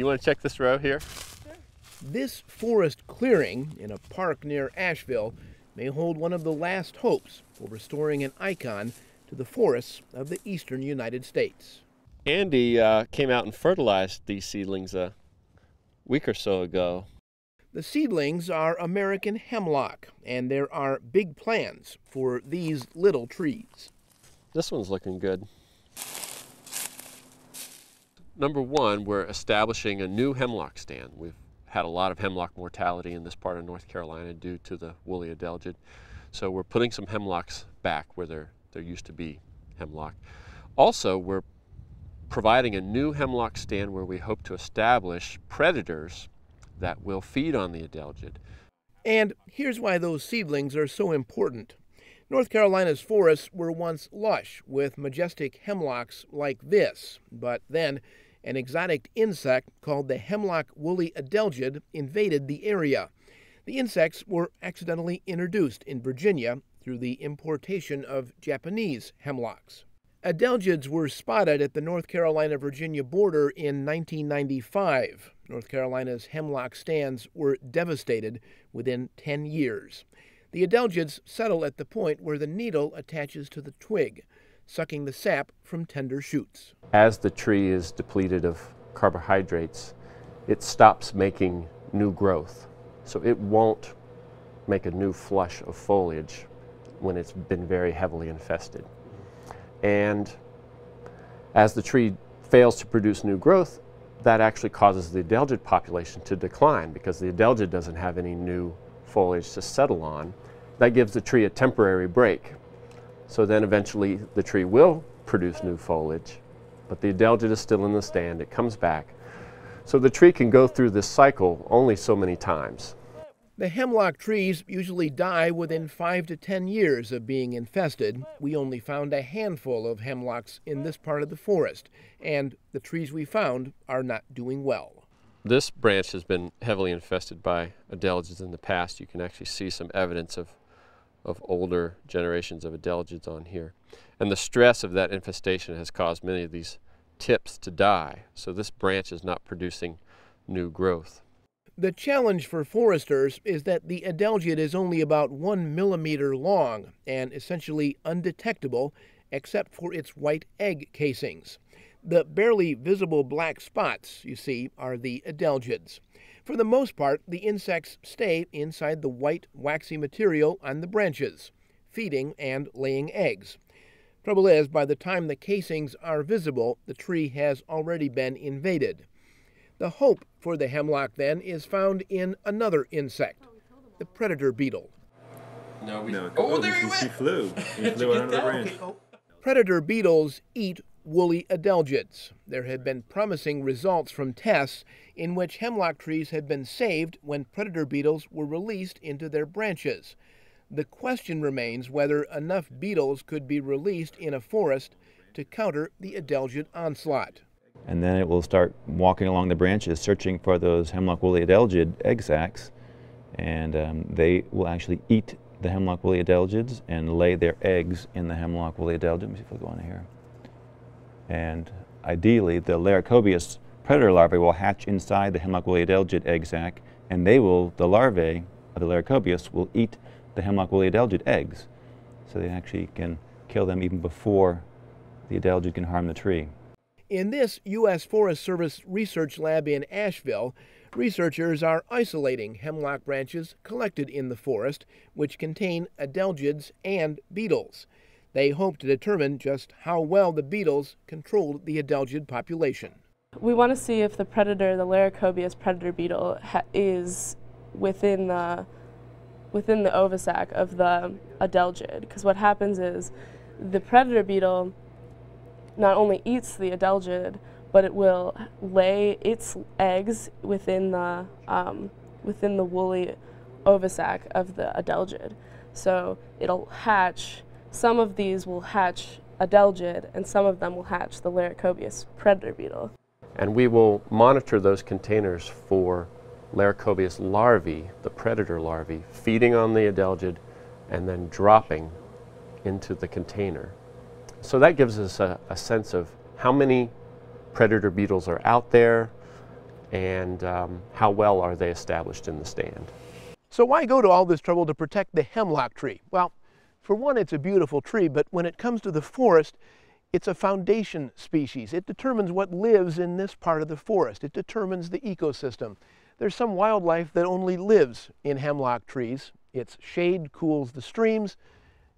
You want to check this row here? Sure. This forest clearing in a park near Asheville may hold one of the last hopes for restoring an icon to the forests of the eastern United States. Andy came out and fertilized these seedlings a week or so ago. The seedlings are American hemlock, and there are big plans for these little trees. This one's looking good. Number one, we're establishing a new hemlock stand. We've had a lot of hemlock mortality in this part of North Carolina due to the woolly adelgid. So we're putting some hemlocks back where there used to be hemlock. Also, we're providing a new hemlock stand where we hope to establish predators that will feed on the adelgid. And here's why those seedlings are so important. North Carolina's forests were once lush with majestic hemlocks like this, but then an exotic insect called the hemlock woolly adelgid invaded the area. The insects were accidentally introduced in Virginia through the importation of Japanese hemlocks. Adelgids were spotted at the North Carolina-Virginia border in 1995. North Carolina's hemlock stands were devastated within 10 years. The adelgids settle at the point where the needle attaches to the twig, sucking the sap from tender shoots. As the tree is depleted of carbohydrates, it stops making new growth. So it won't make a new flush of foliage when it's been very heavily infested. And as the tree fails to produce new growth, that actually causes the adelgid population to decline because the adelgid doesn't have any new foliage to settle on. That gives the tree a temporary break. So then eventually the tree will produce new foliage, but the adelgid is still in the stand. It comes back. So the tree can go through this cycle only so many times. The hemlock trees usually die within 5 to 10 years of being infested. We only found a handful of hemlocks in this part of the forest, and the trees we found are not doing well. This branch has been heavily infested by adelgids in the past. You can actually see some evidence of older generations of adelgids on here. And the stress of that infestation has caused many of these tips to die, so this branch is not producing new growth. The challenge for foresters is that the adelgid is only about 1 millimeter long and essentially undetectable except for its white egg casings. The barely visible black spots, you see, are the adelgids. For the most part, the insects stay inside the white, waxy material on the branches, feeding and laying eggs. Trouble is, by the time the casings are visible, the tree has already been invaded. The hope for the hemlock, then, is found in another insect, the predator beetle. He flew. He flew under the branch. Predator beetles eat woolly adelgids. There have been promising results from tests in which hemlock trees have been saved when predator beetles were released into their branches. The question remains whether enough beetles could be released in a forest to counter the adelgid onslaught. And then it will start walking along the branches, searching for those hemlock woolly adelgid egg sacs, and they will actually eat the hemlock woolly adelgids and lay their eggs in the hemlock woolly adelgid. Let me see if we go on here. And ideally, the Laricobius predator larvae will hatch inside the hemlock woolly adelgid egg sac, and they will, the larvae of the Laricobius, will eat the hemlock woolly adelgid eggs, so they actually can kill them even before the adelgid can harm the tree. In this U.S. Forest Service research lab in Asheville, researchers are isolating hemlock branches collected in the forest, which contain adelgids and beetles. They hope to determine just how well the beetles controlled the adelgid population. We want to see if the predator, the Laricobius predator beetle, is within the ovisac of the adelgid, because what happens is the predator beetle not only eats the adelgid, but it will lay its eggs within the woolly ovisac of the adelgid. So it'll hatch, some of these will hatch adelgid, and some of them will hatch the Laricobius predator beetle. And we will monitor those containers for Laricobius larvae, the predator larvae, feeding on the adelgid and then dropping into the container. So that gives us a sense of how many predator beetles are out there, and how well are they established in the stand. So why go to all this trouble to protect the hemlock tree? Well, for one, it's a beautiful tree, but when it comes to the forest, it's a foundation species. It determines what lives in this part of the forest. It determines the ecosystem. There's some wildlife that only lives in hemlock trees. Its shade cools the streams.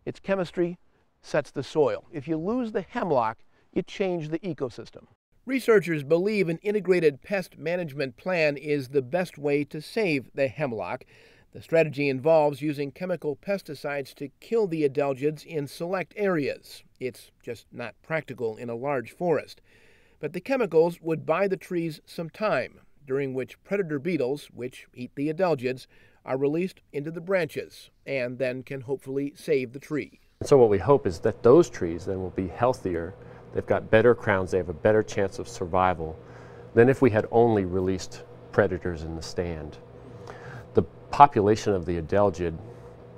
Its chemistry sets the soil. If you lose the hemlock, you change the ecosystem. Researchers believe an integrated pest management plan is the best way to save the hemlock. The strategy involves using chemical pesticides to kill the adelgids in select areas. It's just not practical in a large forest. But the chemicals would buy the trees some time, during which predator beetles, which eat the adelgids, are released into the branches and then can hopefully save the tree. So what we hope is that those trees then will be healthier. They've got better crowns. They have a better chance of survival than if we had only released predators in the stand. The population of the adelgid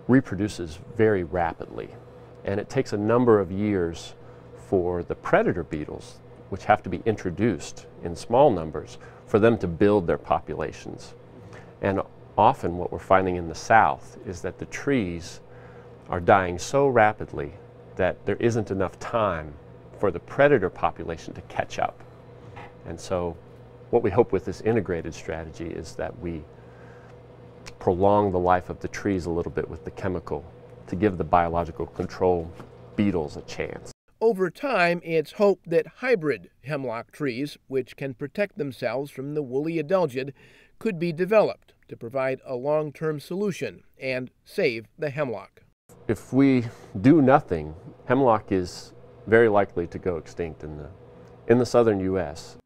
reproduces very rapidly, and it takes a number of years for the predator beetles, which have to be introduced in small numbers, for them to build their populations. And often what we're finding in the South is that the trees are dying so rapidly that there isn't enough time for the predator population to catch up. And so what we hope with this integrated strategy is that we prolong the life of the trees a little bit with the chemical to give the biological control beetles a chance. Over time, it's hoped that hybrid hemlock trees, which can protect themselves from the woolly adelgid, could be developed to provide a long-term solution and save the hemlock. If we do nothing, hemlock is very likely to go extinct in the southern U.S.